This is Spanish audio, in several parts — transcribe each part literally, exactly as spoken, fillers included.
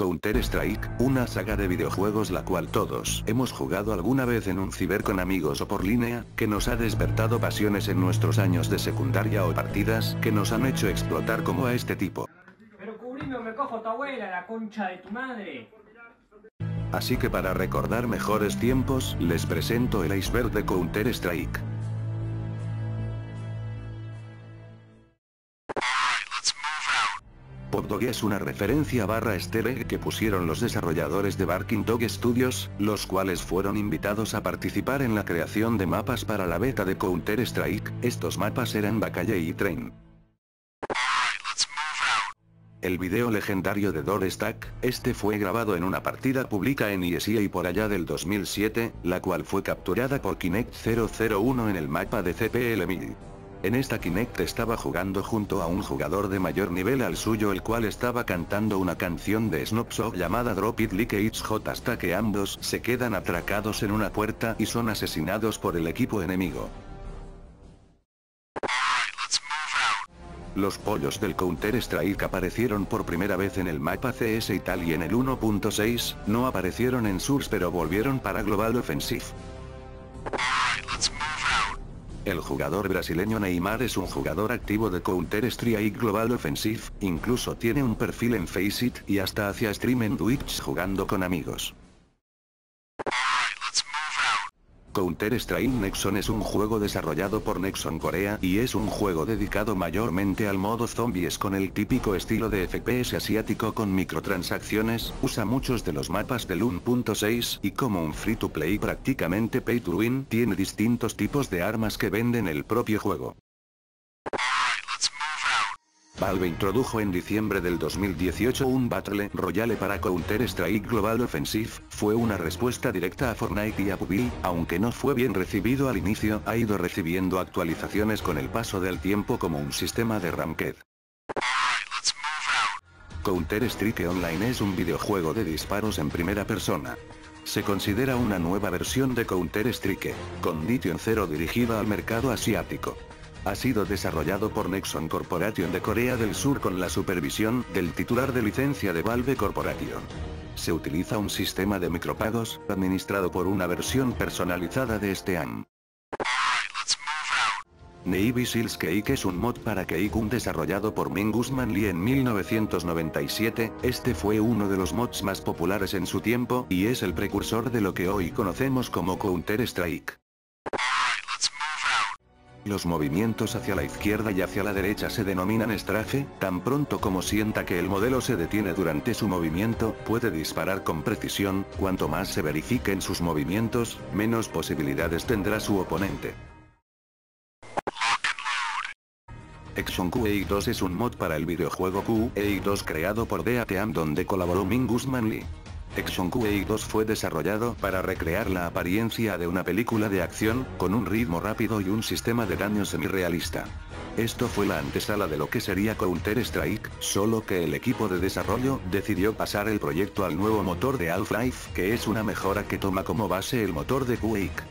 Counter Strike, una saga de videojuegos la cual todos hemos jugado alguna vez en un ciber con amigos o por línea, que nos ha despertado pasiones en nuestros años de secundaria o partidas que nos han hecho explotar como a este tipo. Pero cubriendo me cojo a tu abuela, la concha de tu madre. Así que para recordar mejores tiempos, les presento el iceberg de Counter Strike. Dog es una referencia barra easter que pusieron los desarrolladores de Barking Dog Studios, los cuales fueron invitados a participar en la creación de mapas para la beta de Counter Strike. Estos mapas eran Bacallé y Tren. El video legendario de Door Stack, este fue grabado en una partida pública en E S E I por allá del dos mil siete, la cual fue capturada por Kinect cero cero uno en el mapa de C P L mil. En esta Kinect estaba jugando junto a un jugador de mayor nivel al suyo, el cual estaba cantando una canción de Snoop Dogg llamada Drop It Like It's Hot, hasta que ambos se quedan atracados en una puerta y son asesinados por el equipo enemigo. Los pollos del Counter Strike aparecieron por primera vez en el mapa C S Italia en el uno punto seis, no aparecieron en Source pero volvieron para Global Offensive. El jugador brasileño Neymar es un jugador activo de Counter Strike Global Offensive, incluso tiene un perfil en Faceit y hasta hacía stream en Twitch jugando con amigos. Counter Strike Nexon es un juego desarrollado por Nexon Corea y es un juego dedicado mayormente al modo zombies con el típico estilo de F P S asiático con microtransacciones, usa muchos de los mapas del uno punto seis y como un free to play prácticamente pay to win, tiene distintos tipos de armas que venden el propio juego. Valve introdujo en diciembre del dos mil dieciocho un Battle Royale para Counter Strike Global Offensive, fue una respuesta directa a Fortnite y a P U B G, aunque no fue bien recibido al inicio, ha ido recibiendo actualizaciones con el paso del tiempo como un sistema de ranked. Counter Strike Online es un videojuego de disparos en primera persona. Se considera una nueva versión de Counter Strike, Condition Zero dirigida al mercado asiático. Ha sido desarrollado por Nexon Corporation de Corea del Sur con la supervisión del titular de licencia de Valve Corporation. Se utiliza un sistema de micropagos, administrado por una versión personalizada de este A M. Navy Seals Quake es un mod para Quake uno desarrollado por Min Guzman Lee en mil novecientos noventa y siete, este fue uno de los mods más populares en su tiempo, y es el precursor de lo que hoy conocemos como Counter Strike. Los movimientos hacia la izquierda y hacia la derecha se denominan strafe, tan pronto como sienta que el modelo se detiene durante su movimiento, puede disparar con precisión, cuanto más se verifiquen sus movimientos, menos posibilidades tendrá su oponente. Action Quake dos es un mod para el videojuego Q A dos creado por Deateam donde colaboró Mingus Manly. Action Quake dos fue desarrollado para recrear la apariencia de una película de acción, con un ritmo rápido y un sistema de daño semirrealista. Esto fue la antesala de lo que sería Counter Strike, solo que el equipo de desarrollo decidió pasar el proyecto al nuevo motor de Half-Life, que es una mejora que toma como base el motor de Quake.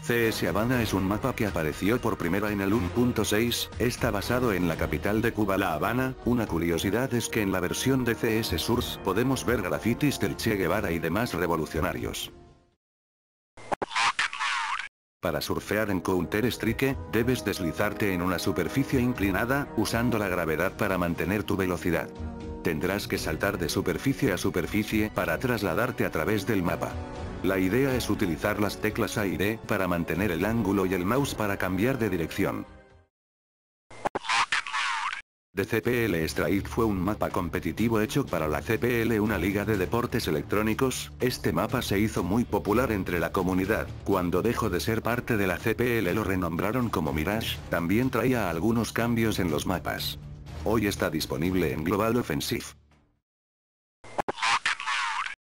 C S Habana es un mapa que apareció por primera en el uno punto seis, está basado en la capital de Cuba, La Habana. Una curiosidad es que en la versión de C S Source podemos ver grafitis del Che Guevara y demás revolucionarios. Para surfear en Counter Strike, debes deslizarte en una superficie inclinada, usando la gravedad para mantener tu velocidad. Tendrás que saltar de superficie a superficie para trasladarte a través del mapa. La idea es utilizar las teclas A y D para mantener el ángulo y el mouse para cambiar de dirección. De C P L strike fue un mapa competitivo hecho para la C P L, una liga de deportes electrónicos. Este mapa se hizo muy popular entre la comunidad, cuando dejó de ser parte de la C P L lo renombraron como Mirage, también traía algunos cambios en los mapas. Hoy está disponible en Global Offensive.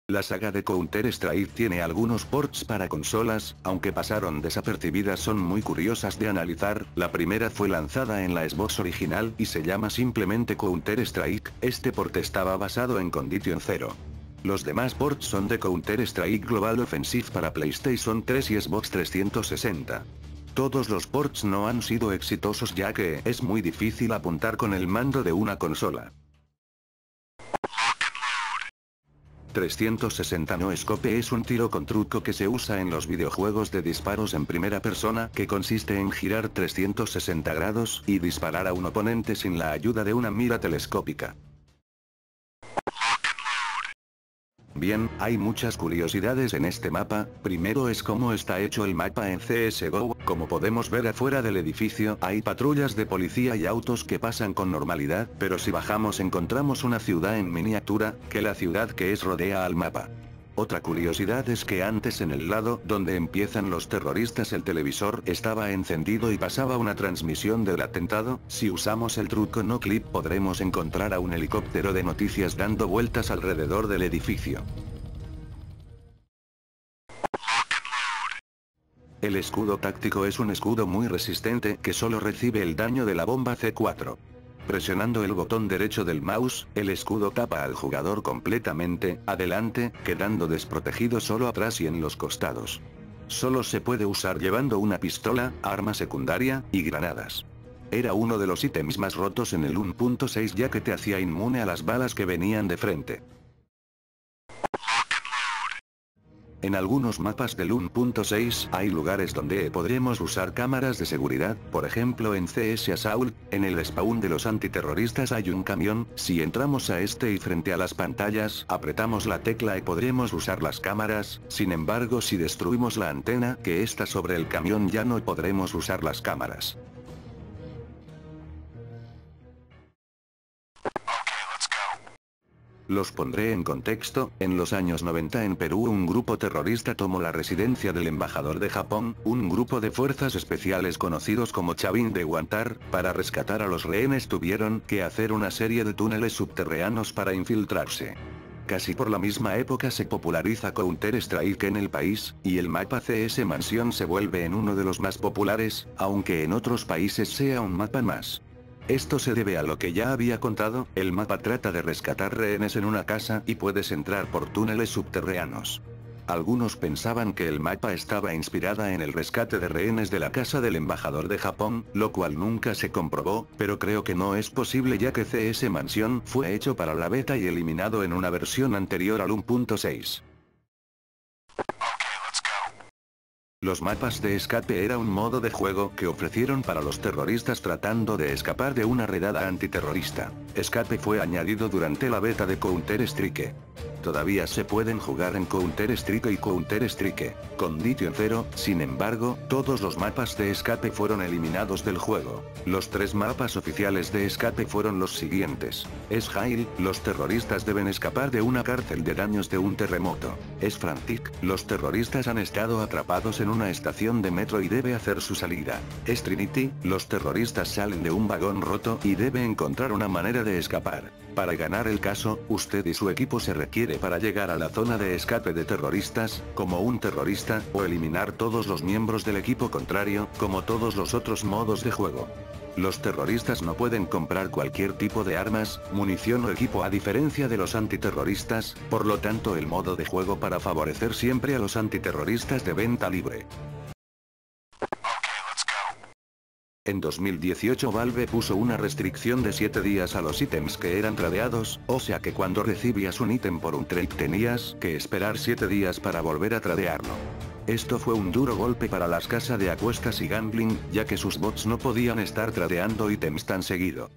La saga de Counter Strike tiene algunos ports para consolas, aunque pasaron desapercibidas, son muy curiosas de analizar. La primera fue lanzada en la Xbox original y se llama simplemente Counter Strike, este port estaba basado en Condition Zero. Los demás ports son de Counter Strike Global Offensive para PlayStation tres y Xbox trescientos sesenta. Todos los ports no han sido exitosos ya que es muy difícil apuntar con el mando de una consola. trescientos sesenta No Scope es un tiro con truco que se usa en los videojuegos de disparos en primera persona que consiste en girar trescientos sesenta grados y disparar a un oponente sin la ayuda de una mira telescópica. Bien, hay muchas curiosidades en este mapa. Primero es cómo está hecho el mapa en C S G O, como podemos ver afuera del edificio hay patrullas de policía y autos que pasan con normalidad, pero si bajamos encontramos una ciudad en miniatura, que la ciudad que es rodea al mapa. Otra curiosidad es que antes en el lado donde empiezan los terroristas el televisor estaba encendido y pasaba una transmisión del atentado. Si usamos el truco no clip podremos encontrar a un helicóptero de noticias dando vueltas alrededor del edificio. El escudo táctico es un escudo muy resistente que solo recibe el daño de la bomba C cuatro. Presionando el botón derecho del mouse, el escudo tapa al jugador completamente, adelante, quedando desprotegido solo atrás y en los costados. Solo se puede usar llevando una pistola, arma secundaria, y granadas. Era uno de los ítems más rotos en el uno punto seis ya que te hacía inmune a las balas que venían de frente. En algunos mapas del uno punto seis hay lugares donde podremos usar cámaras de seguridad, por ejemplo en C S Assault, en el spawn de los antiterroristas hay un camión, si entramos a este y frente a las pantallas apretamos la tecla y podremos usar las cámaras, sin embargo si destruimos la antena que está sobre el camión ya no podremos usar las cámaras. Los pondré en contexto, en los años noventa en Perú un grupo terrorista tomó la residencia del embajador de Japón, un grupo de fuerzas especiales conocidos como Chavín de Huántar, para rescatar a los rehenes tuvieron que hacer una serie de túneles subterráneos para infiltrarse. Casi por la misma época se populariza Counter Strike en el país, y el mapa C S Mansión se vuelve en uno de los más populares, aunque en otros países sea un mapa más. Esto se debe a lo que ya había contado, el mapa trata de rescatar rehenes en una casa y puedes entrar por túneles subterráneos. Algunos pensaban que el mapa estaba inspirada en el rescate de rehenes de la casa del embajador de Japón, lo cual nunca se comprobó, pero creo que no es posible ya que C S Mansión fue hecho para la beta y eliminado en una versión anterior al uno punto seis. Los mapas de escape era un modo de juego que ofrecieron para los terroristas tratando de escapar de una redada antiterrorista. Escape fue añadido durante la beta de Counter Strike. Todavía se pueden jugar en Counter Strike y Counter Strike Condition Zero, sin embargo, todos los mapas de escape fueron eliminados del juego. Los tres mapas oficiales de escape fueron los siguientes. Es Jail, los terroristas deben escapar de una cárcel de daños de un terremoto. Es Frantic, los terroristas han estado atrapados en una estación de metro y debe hacer su salida. Es Trinity, los terroristas salen de un vagón roto y debe encontrar una manera de escapar. Para ganar el caso, usted y su equipo se requiere para llegar a la zona de escape de terroristas, como un terrorista, o eliminar todos los miembros del equipo contrario, como todos los otros modos de juego. Los terroristas no pueden comprar cualquier tipo de armas, munición o equipo a diferencia de los antiterroristas, por lo tanto el modo de juego para favorecer siempre a los antiterroristas de venta libre. En dos mil dieciocho Valve puso una restricción de siete días a los ítems que eran tradeados, o sea que cuando recibías un ítem por un trade tenías que esperar siete días para volver a tradearlo. Esto fue un duro golpe para las casas de apuestas y gambling, ya que sus bots no podían estar tradeando ítems tan seguido.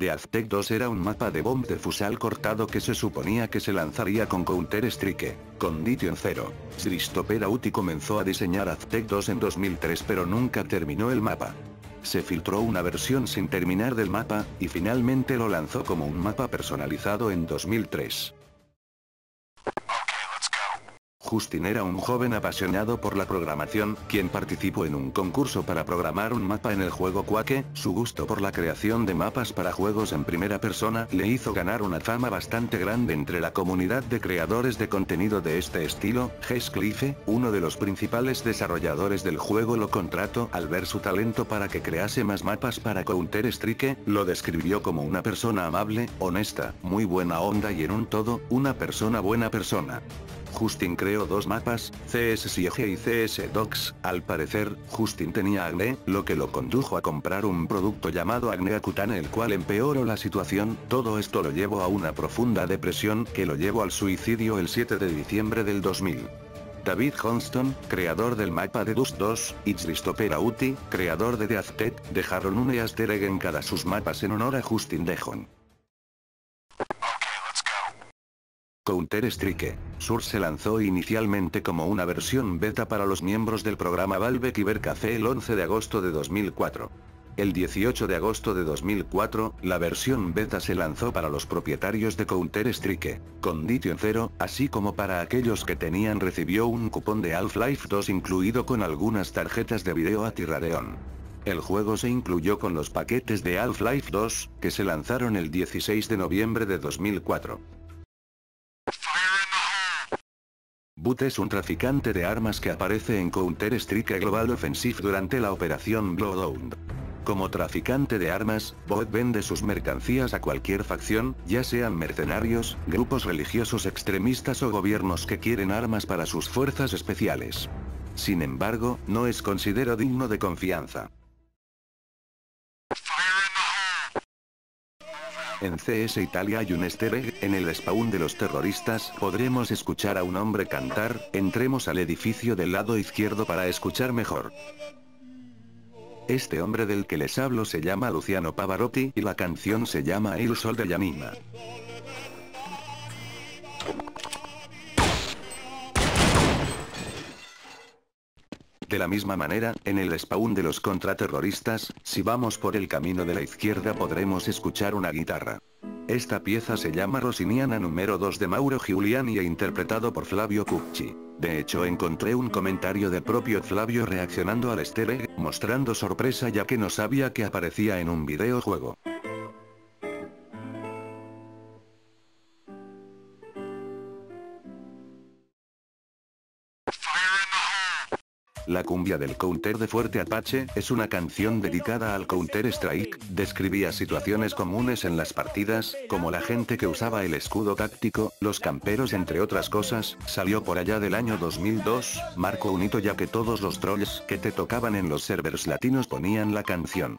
The Aztec dos era un mapa de bomb de fusal cortado que se suponía que se lanzaría con Counter Strike, Condition Zero. Christopher Auty comenzó a diseñar Aztec dos en dos mil tres pero nunca terminó el mapa. Se filtró una versión sin terminar del mapa, y finalmente lo lanzó como un mapa personalizado en dos mil tres. Justin era un joven apasionado por la programación, quien participó en un concurso para programar un mapa en el juego Quake. Su gusto por la creación de mapas para juegos en primera persona le hizo ganar una fama bastante grande entre la comunidad de creadores de contenido de este estilo. Heathcliff, uno de los principales desarrolladores del juego, lo contrató al ver su talento para que crease más mapas para Counter Strike. Lo describió como una persona amable, honesta, muy buena onda y en un todo, una persona buena persona. Justin creó veo dos mapas, C S I G y C S Docs, al parecer, Justin tenía acné, lo que lo condujo a comprar un producto llamado acné cutáneo, el cual empeoró la situación. Todo esto lo llevó a una profunda depresión que lo llevó al suicidio el siete de diciembre del dos mil. David Johnston, creador del mapa de Dust dos, y Christopher Auty, creador de The Aztec, dejaron un easter egg en cada sus mapas en honor a Justin DeJong. Counter Strike. Source se lanzó inicialmente como una versión beta para los miembros del programa Valve Cybercafé el once de agosto de dos mil cuatro. El dieciocho de agosto de dos mil cuatro, la versión beta se lanzó para los propietarios de Counter-Strike, Condition Zero, así como para aquellos que tenían recibió un cupón de Half-Life dos incluido con algunas tarjetas de video a tirareón. El juego se incluyó con los paquetes de Half-Life dos, que se lanzaron el dieciséis de noviembre de dos mil cuatro. Boot es un traficante de armas que aparece en Counter-Strike Global Offensive durante la operación Blowdown. Como traficante de armas, Boot vende sus mercancías a cualquier facción, ya sean mercenarios, grupos religiosos extremistas o gobiernos que quieren armas para sus fuerzas especiales. Sin embargo, no es considerado digno de confianza. En C S Italia hay un easter egg, en el spawn de los terroristas, podremos escuchar a un hombre cantar. Entremos al edificio del lado izquierdo para escuchar mejor. Este hombre del que les hablo se llama Luciano Pavarotti y la canción se llama Il Sol de Yanina. De la misma manera, en el spawn de los contraterroristas, si vamos por el camino de la izquierda podremos escuchar una guitarra. Esta pieza se llama Rossiniana número dos de Mauro Giuliani e interpretado por Flavio Cucci. De hecho encontré un comentario del propio Flavio reaccionando al easter egg, mostrando sorpresa ya que no sabía que aparecía en un videojuego. La cumbia del Counter de Fuerte Apache es una canción dedicada al Counter Strike, describía situaciones comunes en las partidas, como la gente que usaba el escudo táctico, los camperos entre otras cosas. Salió por allá del año dos mil dos, marcó un hito ya que todos los trolls que te tocaban en los servers latinos ponían la canción.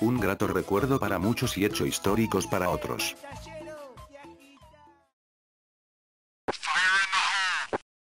Un grato recuerdo para muchos y hecho históricos para otros.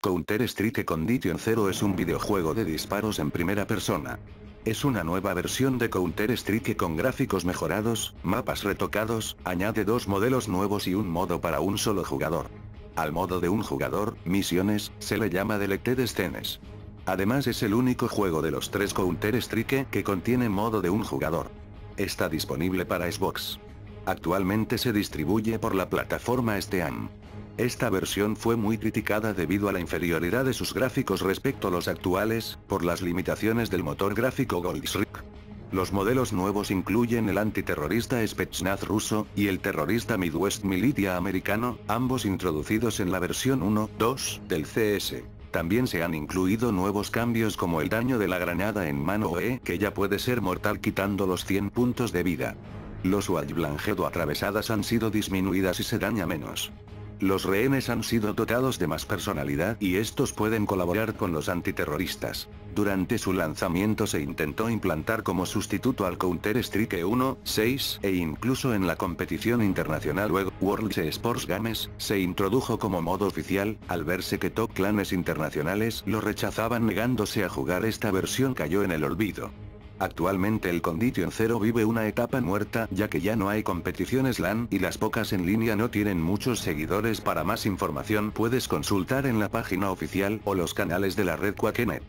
Counter-Strike Condition Zero es un videojuego de disparos en primera persona. Es una nueva versión de Counter-Strike con gráficos mejorados, mapas retocados, añade dos modelos nuevos y un modo para un solo jugador. Al modo de un jugador, misiones, se le llama Delected Scenes. Además es el único juego de los tres Counter-Strike que contiene modo de un jugador. Está disponible para Xbox. Actualmente se distribuye por la plataforma Steam. Esta versión fue muy criticada debido a la inferioridad de sus gráficos respecto a los actuales, por las limitaciones del motor gráfico Goldsrike. Los modelos nuevos incluyen el antiterrorista Spetsnaz ruso, y el terrorista Midwest Militia americano, ambos introducidos en la versión uno punto dos del C S. También se han incluido nuevos cambios como el daño de la granada en mano O E, que ya puede ser mortal quitando los cien puntos de vida. Los Wallblangedo o atravesadas han sido disminuidas y se daña menos. Los rehenes han sido dotados de más personalidad y estos pueden colaborar con los antiterroristas. Durante su lanzamiento se intentó implantar como sustituto al Counter-Strike uno punto seis e incluso en la competición internacional World Sports Games, se introdujo como modo oficial, al verse que top clanes internacionales lo rechazaban negándose a jugar esta versión cayó en el olvido. Actualmente el Condition Zero vive una etapa muerta ya que ya no hay competiciones LAN y las pocas en línea no tienen muchos seguidores. Para más información puedes consultar en la página oficial o los canales de la red Quakenet.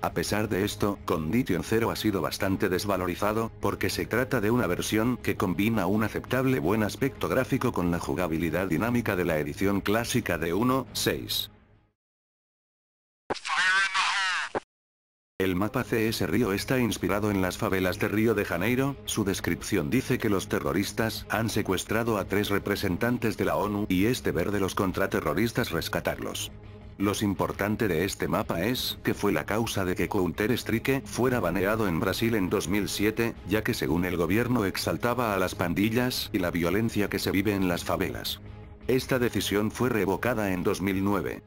A pesar de esto, Condition Zero ha sido bastante desvalorizado, porque se trata de una versión que combina un aceptable buen aspecto gráfico con la jugabilidad dinámica de la edición clásica de uno punto seis. El mapa C S Río está inspirado en las favelas de Río de Janeiro, su descripción dice que los terroristas han secuestrado a tres representantes de la ONU y es deber de los contraterroristas rescatarlos. Lo importante de este mapa es que fue la causa de que Counter-Strike fuera baneado en Brasil en dos mil siete, ya que según el gobierno exaltaba a las pandillas y la violencia que se vive en las favelas. Esta decisión fue revocada en dos mil nueve.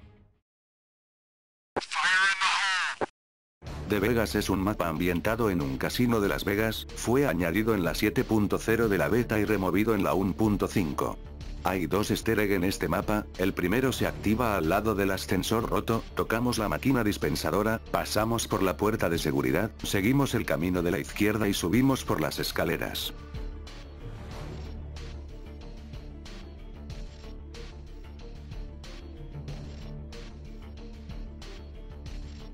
de Vegas es un mapa ambientado en un casino de Las Vegas, fue añadido en la siete punto cero de la beta y removido en la uno punto cinco. Hay dos easter egg en este mapa, el primero se activa al lado del ascensor roto, tocamos la máquina dispensadora, pasamos por la puerta de seguridad, seguimos el camino de la izquierda y subimos por las escaleras.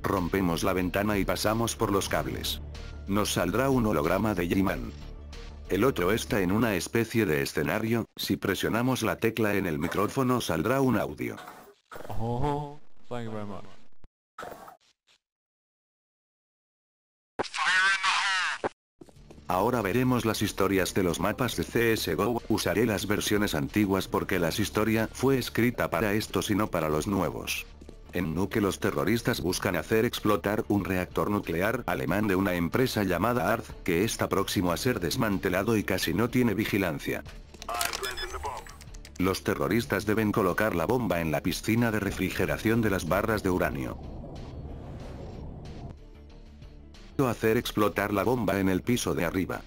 Rompemos la ventana y pasamos por los cables. Nos saldrá un holograma de G-Man. El otro está en una especie de escenario, si presionamos la tecla en el micrófono saldrá un audio. Oh, thank you very much. Ahora veremos las historias de los mapas de C S G O, usaré las versiones antiguas porque la historia fue escrita para estos y no para los nuevos. En Nuke los terroristas buscan hacer explotar un reactor nuclear alemán de una empresa llamada A R C, que está próximo a ser desmantelado y casi no tiene vigilancia. Los terroristas deben colocar la bomba en la piscina de refrigeración de las barras de uranio. Hacer explotar la bomba en el piso de arriba.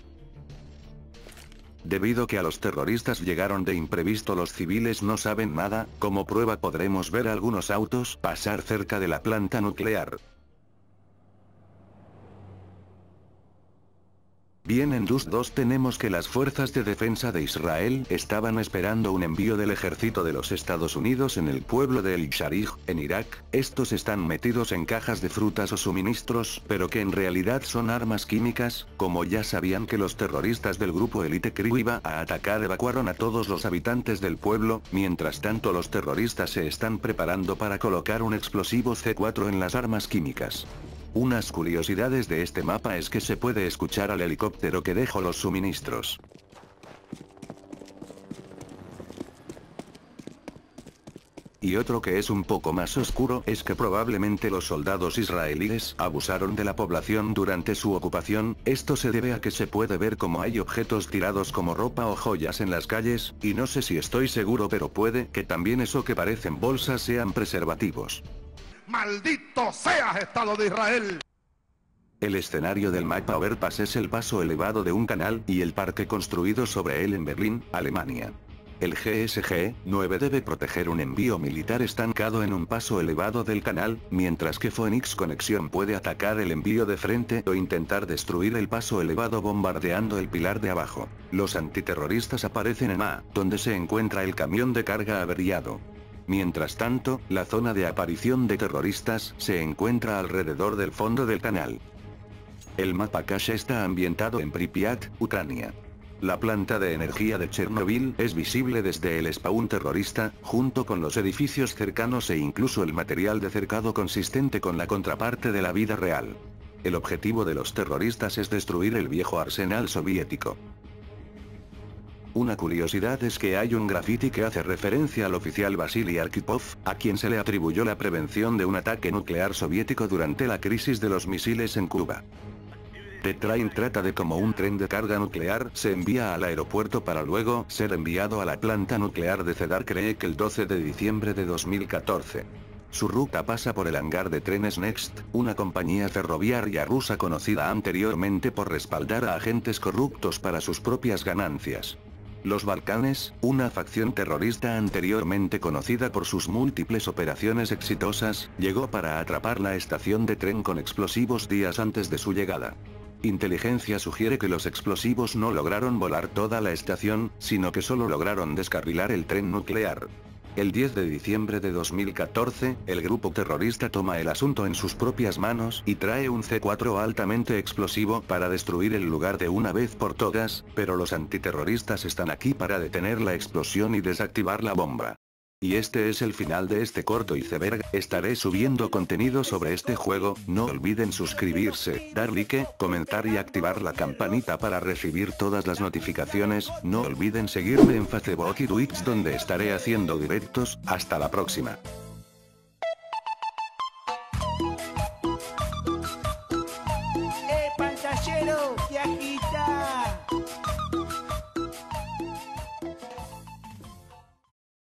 Debido que a los terroristas llegaron de imprevisto, los civiles no saben nada, como prueba podremos ver algunos autos pasar cerca de la planta nuclear. Bien, en Dus dos tenemos que las fuerzas de defensa de Israel estaban esperando un envío del ejército de los Estados Unidos en el pueblo de El Sharij, en Irak. Estos están metidos en cajas de frutas o suministros, pero que en realidad son armas químicas. Como ya sabían que los terroristas del grupo Elite Crew iba a atacar, evacuaron a todos los habitantes del pueblo. Mientras tanto, los terroristas se están preparando para colocar un explosivo C cuatro en las armas químicas. Unas curiosidades de este mapa es que se puede escuchar al helicóptero que dejó los suministros. Y otro que es un poco más oscuro es que probablemente los soldados israelíes abusaron de la población durante su ocupación. Esto se debe a que se puede ver como hay objetos tirados como ropa o joyas en las calles, y no sé si estoy seguro, pero puede que también eso que parecen bolsas sean preservativos. ¡Maldito seas, Estado de Israel! El escenario del mapa Overpass es el paso elevado de un canal y el parque construido sobre él en Berlín, Alemania. El G S G nueve debe proteger un envío militar estancado en un paso elevado del canal, mientras que Phoenix Connection puede atacar el envío de frente o intentar destruir el paso elevado bombardeando el pilar de abajo. Los antiterroristas aparecen en A, donde se encuentra el camión de carga averiado. Mientras tanto, la zona de aparición de terroristas se encuentra alrededor del fondo del canal. El mapa Cache está ambientado en Pripyat, Ucrania. La planta de energía de Chernobyl es visible desde el spawn terrorista, junto con los edificios cercanos e incluso el material de cercado consistente con la contraparte de la vida real. El objetivo de los terroristas es destruir el viejo arsenal soviético. Una curiosidad es que hay un graffiti que hace referencia al oficial Vasily Arkhipov, a quien se le atribuyó la prevención de un ataque nuclear soviético durante la crisis de los misiles en Cuba. The Train trata de cómo un tren de carga nuclear se envía al aeropuerto para luego ser enviado a la planta nuclear de Cedar Creek el doce de diciembre de dos mil catorce. Su ruta pasa por el hangar de trenes Next, una compañía ferroviaria rusa conocida anteriormente por respaldar a agentes corruptos para sus propias ganancias. Los Balcanes, una facción terrorista anteriormente conocida por sus múltiples operaciones exitosas, llegó para atrapar la estación de tren con explosivos días antes de su llegada. Inteligencia sugiere que los explosivos no lograron volar toda la estación, sino que solo lograron descarrilar el tren nuclear. El diez de diciembre de dos mil catorce, el grupo terrorista toma el asunto en sus propias manos y trae un C cuatro altamente explosivo para destruir el lugar de una vez por todas, pero los antiterroristas están aquí para detener la explosión y desactivar la bomba. Y este es el final de este corto iceberg. Estaré subiendo contenido sobre este juego, no olviden suscribirse, dar like, comentar y activar la campanita para recibir todas las notificaciones, no olviden seguirme en Facebook y Twitch donde estaré haciendo directos. Hasta la próxima.